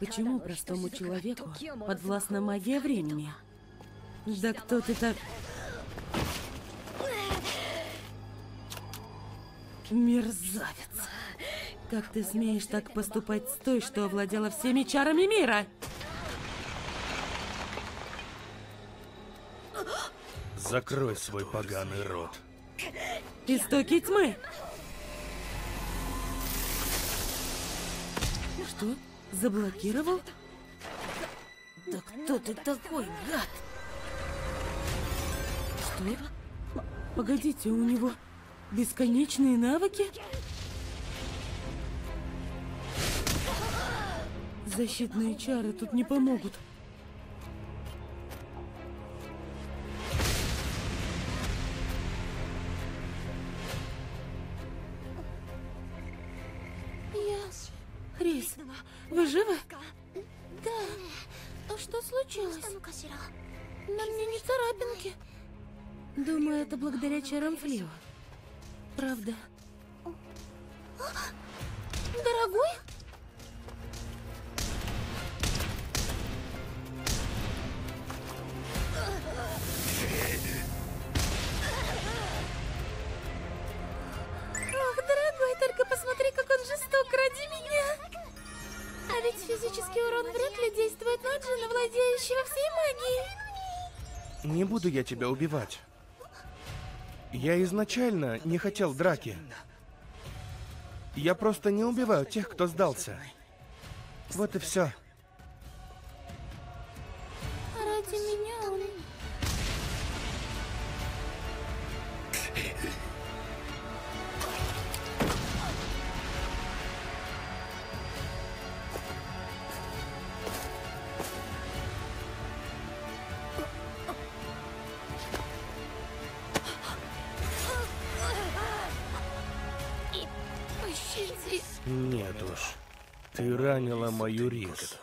Почему простому человеку подвластна магия времени? Да кто ты так... Мерзавец! Как ты смеешь так поступать с той, что овладела всеми чарами мира? Закрой свой поганый рот. Истоки тьмы! Что? Заблокировал? Да кто ты такой, гад? Что? Погодите, у него бесконечные навыки? Защитные чары тут не помогут. Рис, вы живы? Да. А что случилось? На мне не царапинки. Думаю, это благодаря чарам Флио. Правда. Дорогой? Ох, дорогой, только посмотри, как он жесток, ради меня. А ведь физический урон вряд ли действует на Джина, владеющего всей магией. Не буду я тебя убивать. Я изначально не хотел драки. Я просто не убиваю тех, кто сдался. Вот и все. Ради меня он... Нет уж, ты ранила мою Рис.